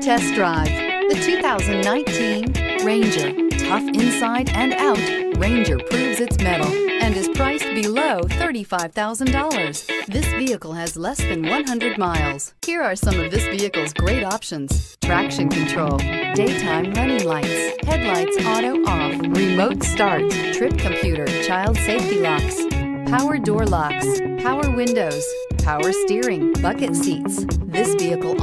test drive the 2019 Ranger. Tough inside and out, Ranger proves its mettle and is priced below $35,000. This vehicle has less than 100 miles. Here are some of this vehicle's great options: traction control, daytime running lights, headlights auto off, remote start, trip computer, child safety locks, power door locks, power windows, power steering, bucket seats. This vehicle